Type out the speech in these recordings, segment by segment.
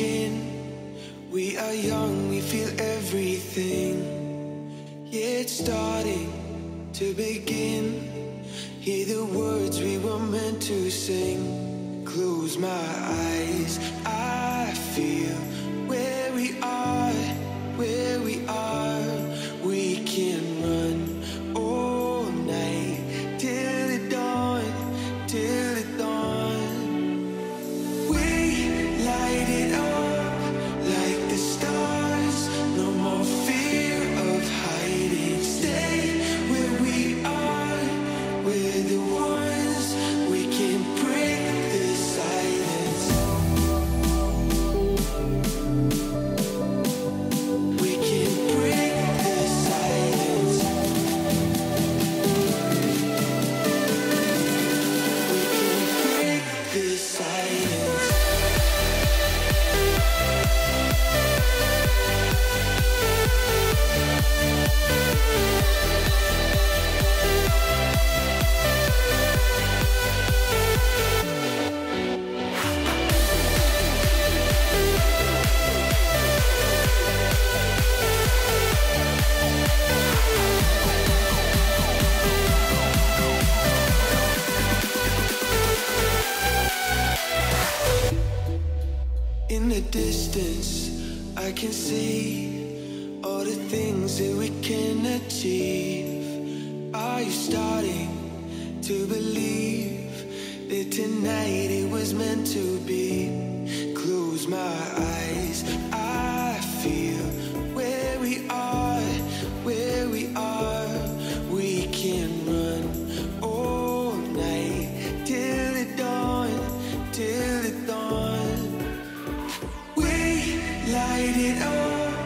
skin. We are young, we feel everything. Yeah, it's starting to begin. Hear the words we were meant to sing. Close my eyes, I feel where we are, where we are. We can run all night till the dawn, till the dawn. In the distance, I can see all the things that we can achieve. Are you starting to believe that tonight it was meant to be? Close my eyes, I feel where we are, where we are. We can run all night till the dawn, till the dawn. Light it up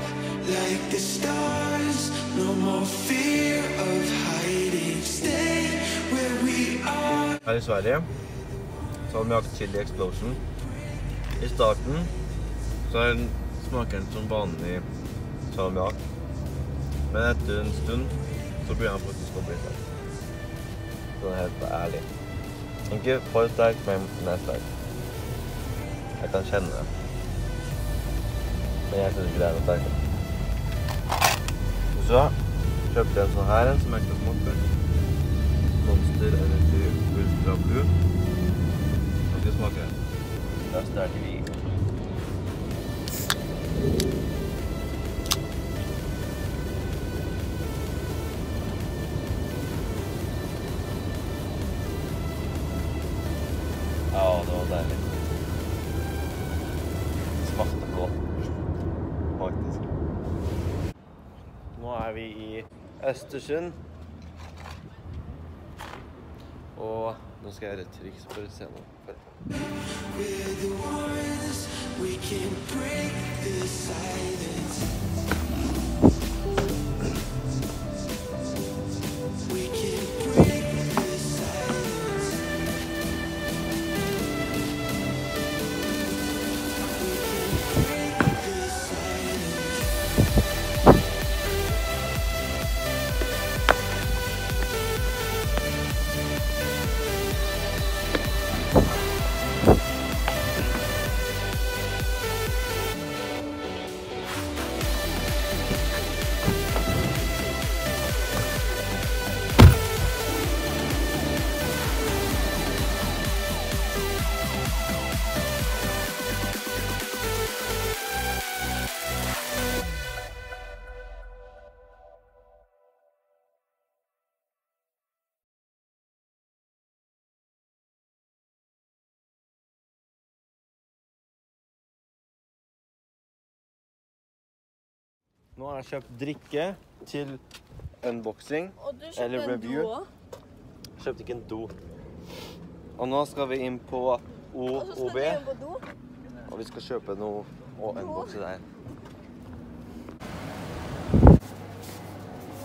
like the stars. No more fear of hiding. Stay where we are. Her i Sverige så har vi hatt chili explosion. I starten så smaker den som vanlig salmiak. Men etter en stund så begynner den faktisk å bli sterk. Så det er helt ærlig. Ikke for sterk, men den er sterk. Jeg kan kjenne det. Men jeg synes ikke det er noe sterkt. Og så kjøpte jeg en sånn her, som jeg ikke smakte. Monster Energy Bull Krabu. Nå skal jeg smake. Det er sterkt vi. Ja, det var deilig. Det smakte godt. Faktisk. Nå er vi i Østersund. Og nå skal jeg gjøre et triks for scenen. Nå har jeg kjøpt drikke til unboxing, eller review. Jeg kjøpte ikke en do. Og nå skal vi inn på OOB, og vi skal kjøpe noe og unboxe der.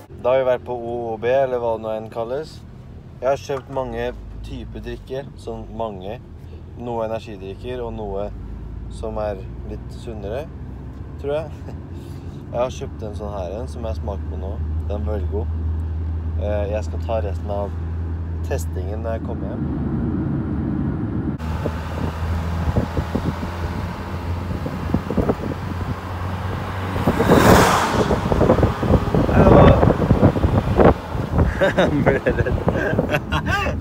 Da har vi vært på OOB, eller hva det nå enn kalles. Jeg har kjøpt mange typer drikker, sånn mange. Noe energidrikker, og noe som er litt sunnere, tror jeg. Jeg har kjøpt en sånn her, som jeg smakte på nå. Den var veldig god. Jeg skal ta resten av testingen når jeg kommer hjem. Jag blir rädd.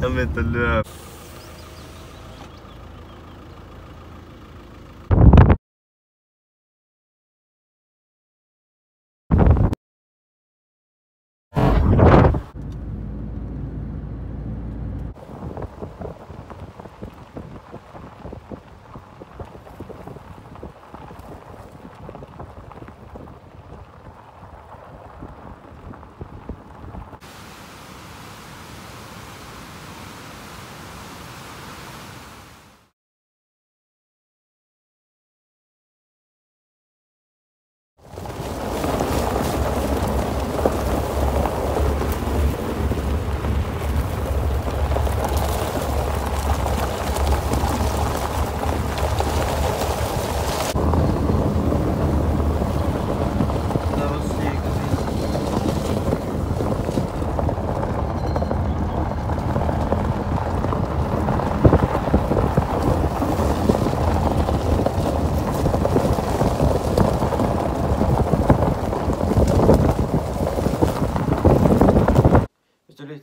Jag vill inte löpa.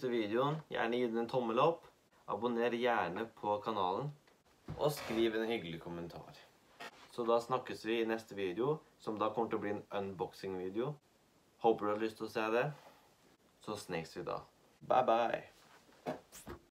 Videoen, gjerne gi den en tommel opp, abonner gjerne på kanalen og skriv en hyggelig kommentar. Så da snakkes vi i neste video, som da kommer til å bli en unboxing video. Håper du har lyst til å se det, så snakkes vi da. Bye bye!